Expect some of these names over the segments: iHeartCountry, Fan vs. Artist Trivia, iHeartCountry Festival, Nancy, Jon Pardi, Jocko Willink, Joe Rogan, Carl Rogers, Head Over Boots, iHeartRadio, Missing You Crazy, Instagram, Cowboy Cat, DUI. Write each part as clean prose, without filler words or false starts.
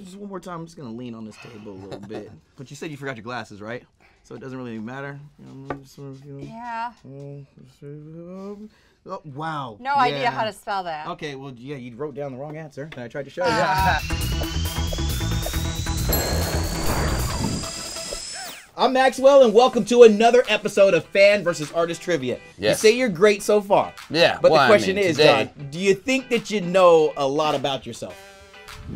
Just one more time, I'm just going to lean on this table a little bit. But you said you forgot your glasses, right? So it doesn't really matter. Yeah. Oh, wow. No idea how to spell that. Okay, well, yeah, you wrote down the wrong answer, and I tried to show you. I'm Maxwell, and welcome to another episode of Fan vs. Artist Trivia. Yes. You say you're great so far. Yeah, but the question is, John, do you think that you know a lot about yourself?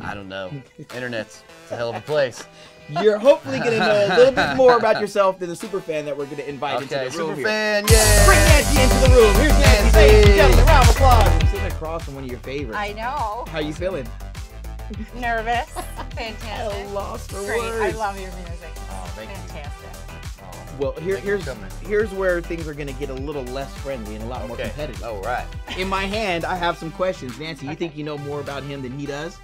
I don't know. Internet's a hell of a place. You're hopefully going to know a little bit more about yourself than the superfan that we're going to invite into the room here. Superfan, yeah! Bring Nancy into the room. Here's Nancy. Ladies and gentlemen, round of applause. You're sitting across from one of your favorites. I know. How you feeling? Nervous. Fantastic. I lost for words. I love your music. Oh, thank you. Fantastic. Well, here's where things are going to get a little less friendly and a lot more competitive. Oh, right. In my hand, I have some questions. Nancy, you think you know more about him than he does?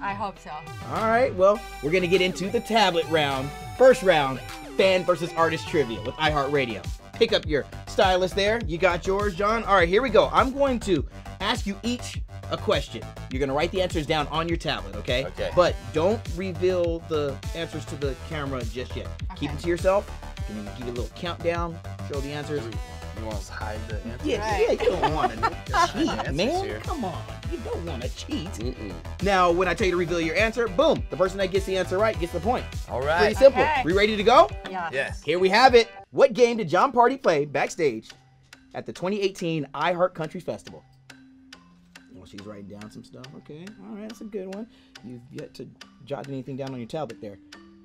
I hope so. All right, well, we're going to get into the tablet round. First round, Fan versus Artist Trivia with iHeartRadio. Pick up your stylus there. You got yours, John? All right, here we go. I'm going to ask you each a question. You're going to write the answers down on your tablet, okay? Okay. But don't reveal the answers to the camera just yet. Okay. Keep it to yourself. I'm going to give you a little countdown, show the answers. You want to hide the answers? Yeah, you don't want to cheat, man. Come on. You don't want to cheat. Now, when I tell you to reveal your answer, boom, the person that gets the answer right gets the point. All right. Pretty simple. We ready to go? Yeah. Yes. Here we have it. What game did Jon Pardi play backstage at the 2018 iHeartCountry Festival? Well, she's writing down some stuff. Okay. All right. That's a good one. You've yet to jot anything down on your tablet there.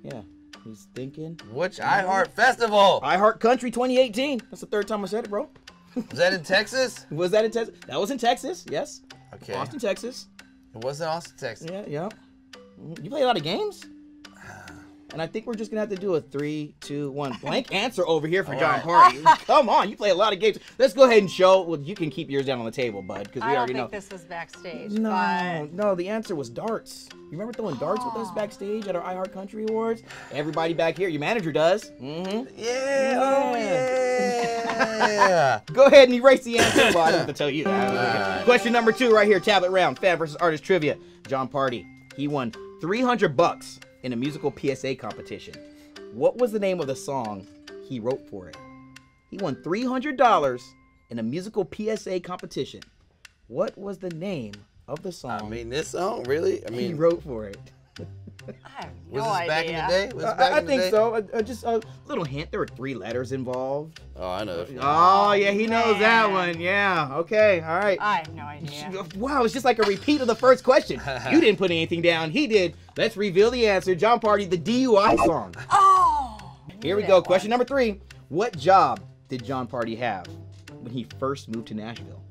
Yeah. He's thinking. Which iHeart Festival? iHeartCountry 2018. That's the third time I said it, bro. Was that in Texas? Was that in Texas? That was in Texas, yes. Okay. Austin, Texas. It was in Austin, Texas. Yeah, yeah. You play a lot of games? And I think we're just going to have to do a 3, 2, 1 blank answer over here for Jon Pardi. Come on, you play a lot of games. Let's go ahead and show. Well, you can keep yours down on the table, bud, because we already know. I don't think this was backstage. No, but... no, the answer was darts. You remember throwing darts with us backstage at our iHeartCountry Awards? Everybody back here, your manager does. Yeah. Go ahead and erase the answer. Well, I don't have to tell you that. Question number 2 right here, tablet round, Fan versus Artist Trivia. Jon Pardi, he won $300 in a musical PSA competition. What was the name of the song he wrote for it? He won $300 in a musical PSA competition. What was the name of the song? I mean, this song, really? I mean, he wrote for it. I have no idea. Back in the day? Was back in the day? So. Just a little hint. There were 3 letters involved. Oh, I know. Oh, yeah, he knows that one. Yeah. Okay. All right. I have no idea. Wow, it's just like a repeat of the first question. You didn't put anything down. He did. Let's reveal the answer. Jon Pardi, the DUI song. Oh. Here we go. Question number 3. What job did Jon Pardi have when he first moved to Nashville?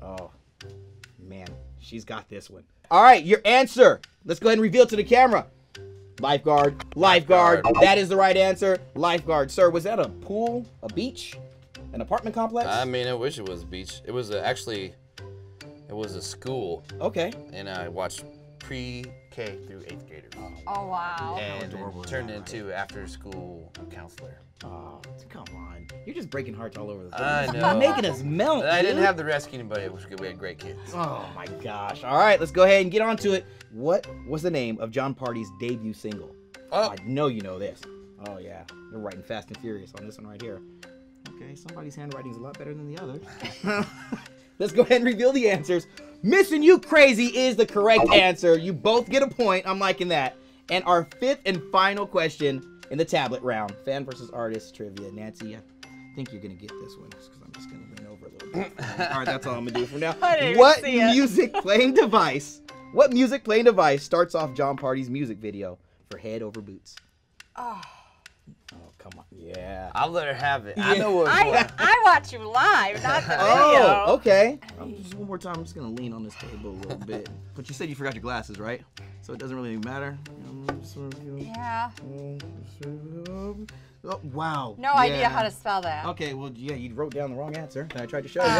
Oh, man. She's got this one. All right, your answer. Let's go ahead and reveal to the camera. Lifeguard, lifeguard. That is the right answer. Lifeguard. Sir, was that a pool, a beach, an apartment complex? I mean, I wish it was a beach. It was actually, it was a school. Okay. And I watched pre-K through 8th graders. Oh, wow. And turned into after-school counselor. Oh, come on. You're just breaking hearts all over the place. I know. You're making us melt, dude. I didn't have the rescue anybody. We had great kids. Oh, my gosh. All right, let's go ahead and get on to it. What was the name of Jon Pardi's debut single? Oh. I know you know this. Oh, yeah. You're writing fast and furious on this one right here. Okay, somebody's handwriting's a lot better than the other. Let's go ahead and reveal the answers. Missing You Crazy is the correct answer. You both get a point. I'm liking that. And our 5th and final question in the tablet round, Fan versus Artist Trivia. Nancy, I think you're going to get this one just because I'm just going to lean over a little bit. All right, that's all I'm going to do for now. What music playing device starts off Jon Pardi's music video for Head Over Boots? Oh. Oh, come on. Yeah. I'll let her have it. Yeah. I know what it was. I watch you live, not the video. Oh, okay. Just one more time, I'm just going to lean on this table a little bit. But you said you forgot your glasses, right? So it doesn't really matter. Yeah. Oh, wow. No idea how to spell that. Okay, well, yeah, you wrote down the wrong answer. I tried to show you. All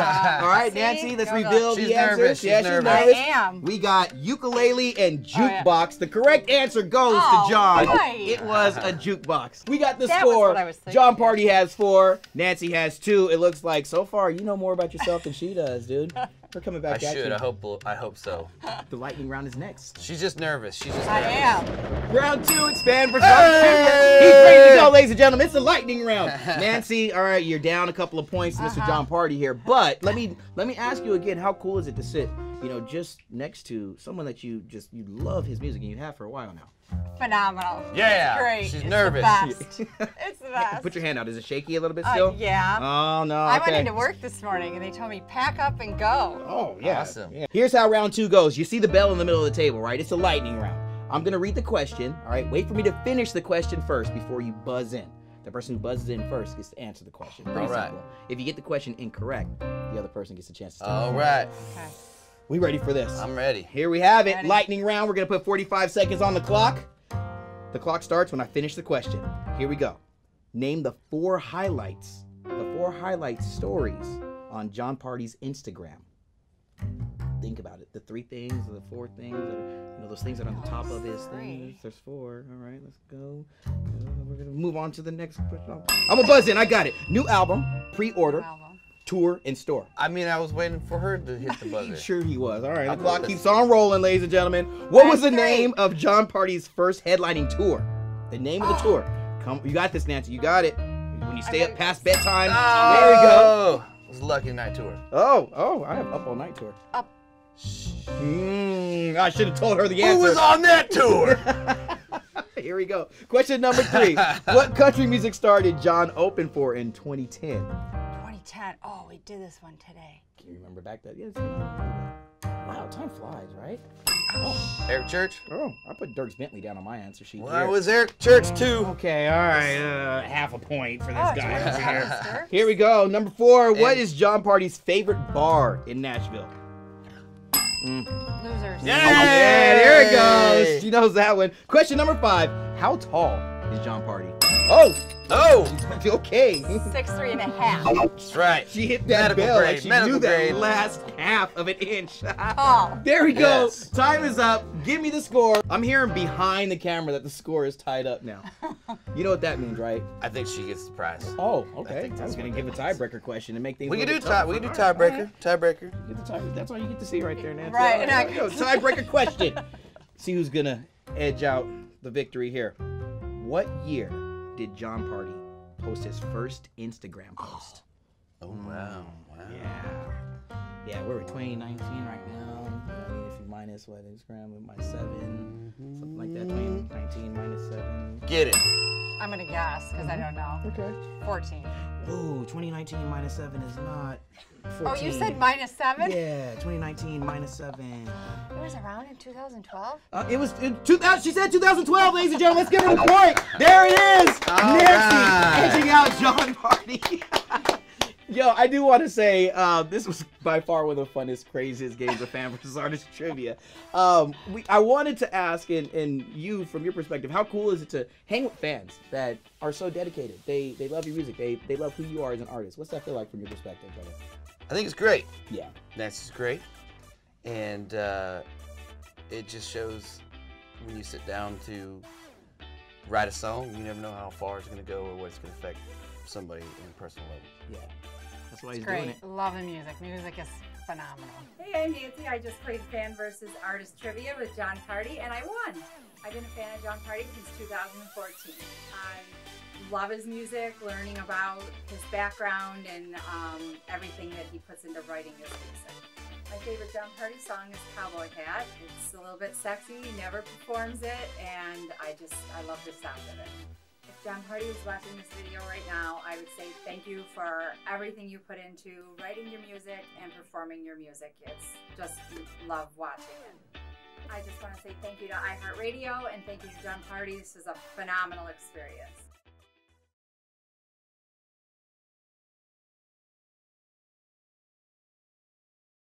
right, see? Nancy, let's reveal the answers. She's nervous. I am. We got ukulele and jukebox. Oh, yeah. The correct answer goes to Jon. Boy. It was a jukebox. We got the score. Jon Pardi has 4. Nancy has 2. It looks like so far you know more about yourself than she does, dude. We're coming back at you. I should. I hope so. The lightning round is next. She's just nervous. I am. Round 2, it's Fan vs. Artist Trivia. He's ready to go, ladies and gentlemen. It's the lightning round. Nancy, all right, you're down a couple of points to Mr. Jon Pardi here. But let me ask you again, how cool is it to sit, you know, just next to someone that you love his music and you have for a while now? Phenomenal. Yeah. It's great. She's nervous. It's the best. It's the best. Put your hand out. Is it shaky a little bit still? Yeah. Oh, no. I went into work this morning and they told me pack up and go. Oh, yeah. Awesome. Yeah. Here's how round 2 goes. You see the bell in the middle of the table, right? It's a lightning round. I'm going to read the question. All right. Wait for me to finish the question first before you buzz in. The person who buzzes in first gets to answer the question. Pretty simple. If you get the question incorrect, the other person gets a chance to start. All right. Okay. We ready for this? I'm ready. Here we have it. Lightning round. We're going to put 45 seconds on the clock. The clock starts when I finish the question. Here we go. Name the 4 highlights, stories on Jon Pardi's Instagram. Think about it. The 3 things or the 4 things, or, you know, those things that are on the top of his thing. There's 4. All right, let's go. We're going to move on to the next question. I'm a buzz in. I got it. New album, pre-order. Tour and store. I mean, I was waiting for her to hit the buzzer. Sure he was. All right, the clock keeps on rolling, ladies and gentlemen. What was the name of Jon Pardi's first headlining tour? The name of the tour. Come, you got this, Nancy. You got it. When you stay up past bedtime. Oh, there we go. It was Lucky Night Tour. Oh, I have Up All Night Tour. Up. I should have told her the answer. Who was on that tour? Here we go. Question number 3. What country music star did Jon open for in 2010? 10. Oh, we did this one today. Can you remember back that? Yes. Wow, time flies, right? Oh. Eric Church? Oh, I put Dierks Bentley down on my answer sheet. Well, I was Eric Church too. Okay, all right. Half a point for this guy over here. Here we go. Number 4. What is Jon Pardi's favorite bar in Nashville? Losers. Yeah, there it goes. She knows that one. Question number 5. How tall is Jon Pardi? Okay. 6'3½". That's right. She hit that medical bell grade. Like she knew that last half of an inch. Oh. There we go. Yes. Time is up. Give me the score. I'm hearing behind the camera that the score is tied up now. You know what that means, right? I think she gets the prize. Oh, okay. I was going to give a tiebreaker question to make things. We can do tiebreaker. That's all you get to see right there, Nancy. Right. Tiebreaker question. See who's going to edge out the victory here. What year did Jon Pardi post his first Instagram post? Oh wow. Yeah, we're at 2019 right now. I mean, if you minus what Instagram with my 7, something like that. 2019 minus 7. Get it. I'm gonna guess because I don't know. Okay. 14. Ooh, 2019 minus 7 is not 14. Oh, you said minus 7? Yeah, 2019 minus 7. It was around in 2012? She said 2012, ladies and gentlemen. Let's give her the point. There it is. Nancy edging out Jon Pardi. Yo, I do want to say this was by far one of the funnest, craziest games of Fan vs. Artist Trivia. I wanted to ask, and you, from your perspective, how cool is it to hang with fans that are so dedicated? They love your music. They love who you are as an artist. What's that feel like from your perspective, brother? I think it's great. Yeah. Nancy's great. And it just shows when you sit down to write a song, you never know how far it's going to go or what it's going to affect somebody in personal life. Yeah. That's why he's doing it. Loving music. Music is phenomenal. Hey, I'm Nancy. I just played Fan vs. Artist Trivia with Jon Pardi, and I won. I've been a fan of Jon Pardi since 2014. I love his music, learning about his background, and everything that he puts into writing his music. My favorite Jon Pardi song is Cowboy Cat. It's a little bit sexy. He never performs it, and I love the sound of it. Jon Pardi is watching this video right now. I would say thank you for everything you put into writing your music and performing your music. It's just, love watching it. I just want to say thank you to iHeartRadio and thank you to Jon Pardi. This was a phenomenal experience.